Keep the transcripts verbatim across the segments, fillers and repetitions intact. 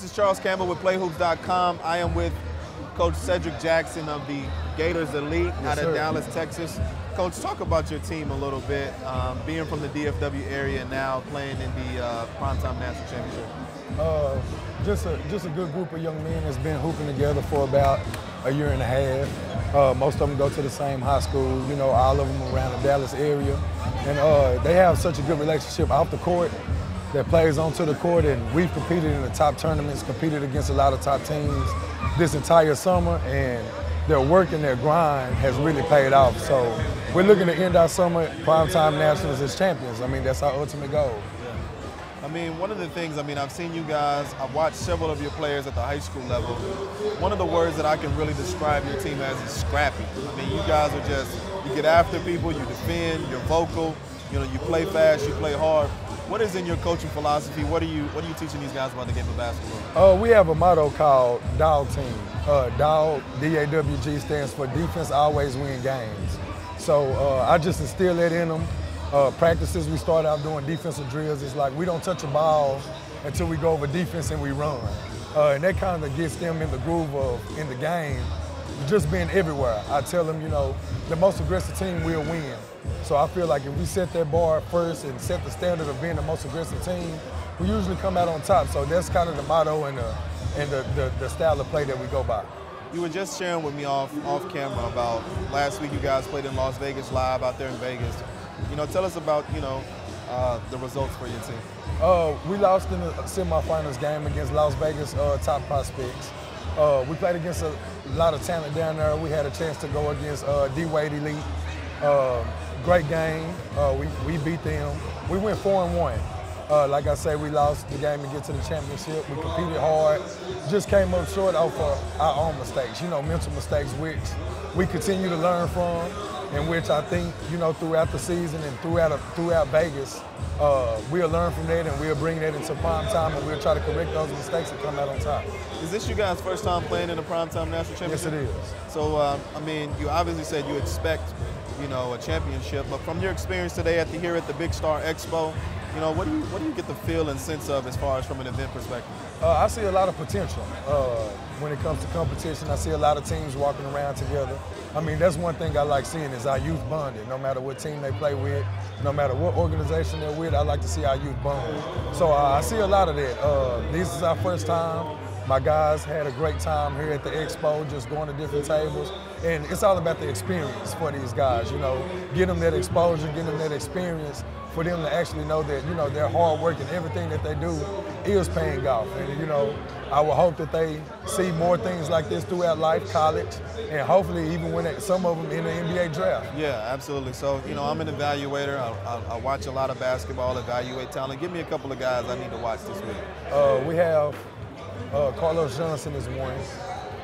This is Charles Campbell with Play Hoops dot com. I am with Coach Saidrick Jackson of the Gators Elite yes, out of sir. Dallas, Texas. Coach, talk about your team a little bit, um, being from the D F W area now playing in the uh, Primetime National Championship. Uh, just, a, just a good group of young men that's been hooping together for about a year and a half. Uh, most of them go to the same high school, you know, all of them around the Dallas area. And uh, they have such a good relationship off the court that plays onto the court, and we've competed in the top tournaments, competed against a lot of top teams this entire summer, and their work and their grind has really paid off. So we're looking to end our summer at Primetime Nationals as champions. I mean, that's our ultimate goal. I mean, one of the things, I mean, I've seen you guys, I've watched several of your players at the high school level. One of the words that I can really describe your team as is scrappy. I mean, you guys are just, you get after people, you defend, you're vocal, you know, you play fast, you play hard. What is in your coaching philosophy? What are you What are you teaching these guys about the game of basketball? Uh, we have a motto called D A W Team. Uh, D A W, D A W G, stands for Defense Always Win Games. So uh, I just instill that in them. Uh, practices, we start out doing defensive drills. It's like we don't touch a ball until we go over defense and we run. Uh, and that kind of gets them in the groove of in the game, just being everywhere. I tell them, you know, the most aggressive team will win. So I feel like if we set that bar first and set the standard of being the most aggressive team, we usually come out on top. So that's kind of the motto and the, and the, the, the style of play that we go by. You were just sharing with me off, off camera about last week you guys played in Las Vegas live out there in Vegas. You know, tell us about, you know, uh, the results for your team. Uh, we lost in the semifinals game against Las Vegas uh, top prospects. Uh, we played against a lot of talent down there. We had a chance to go against uh, D-Wade Elite. Uh, great game. Uh, we, we beat them. We went four and one. Uh, like I say, we lost the game to get to the championship. We competed hard. Just came up short off of our own mistakes, you know, mental mistakes, which we continue to learn from, and which I think, you know, throughout the season and throughout, throughout Vegas, uh, we'll learn from that and we'll bring that into prime time and we'll try to correct those mistakes and come out on top. Is this you guys' first time playing in the Primetime National Championship? Yes, it is. So, um, I mean, you obviously said you expect, you know, a championship, but from your experience today at the, here at the Big Star Expo, you know, what do you, what do you get the feel and sense of as far as from an event perspective? Uh, I see a lot of potential uh, when it comes to competition. I see a lot of teams walking around together. I mean, that's one thing I like seeing is our youth bonded. No matter what team they play with, no matter what organization they're with, I like to see our youth bonded. So uh, I see a lot of that. Uh, this is our first time. My guys had a great time here at the Expo, just going to different tables. And it's all about the experience for these guys, you know, get them that exposure, get them that experience, for them to actually know that, you know, their hard work and everything that they do is paying off. And, you know, I would hope that they see more things like this throughout life, college, and hopefully even when they, some of them in the N B A draft. Yeah, absolutely. So, you know, I'm an evaluator. I, I, I watch a lot of basketball, evaluate talent. Give me a couple of guys I need to watch this week. Uh, we have uh, Carlos Johnson is one.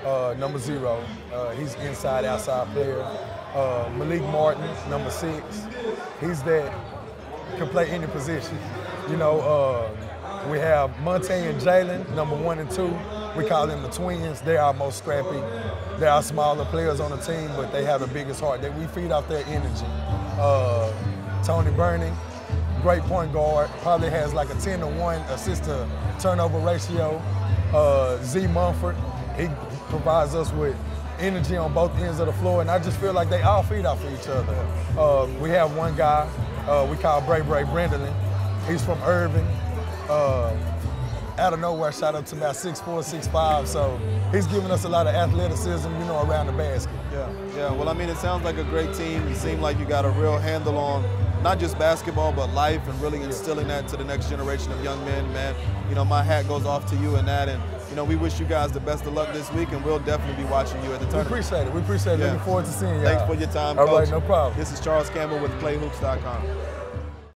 Uh, number zero, uh, he's inside, outside player. Uh, Malik Martin, number six, he's that, can play any position. You know, uh, we have Monty and Jalen, number one and two. We call them the twins. They are most scrappy. They are smaller players on the team, but they have the biggest heart. They, we feed off their energy. Uh, Tony Burning, great point guard, probably has like a ten to one assist to turnover ratio. Uh, Z Mumford, he provides us with energy on both ends of the floor, and I just feel like they all feed off of each other. Uh, we have one guy uh, we call Bray Bray Brendelin. He's from Irving. Uh, out of nowhere, shot up to about six four, six five, so he's giving us a lot of athleticism, you know, around the basket. Yeah, yeah. Well, I mean, it sounds like a great team. You seem like you got a real handle on not just basketball, but life, and really instilling that to the next generation of young men, man. You know, my hat goes off to you in that, and you know, we wish you guys the best of luck this week, and we'll definitely be watching you at the tournament. We appreciate it. We appreciate it. Yeah. Looking forward to seeing you. Thanks for your time, Coach. All right, no problem. This is Charles Campbell with Play Hoops dot com.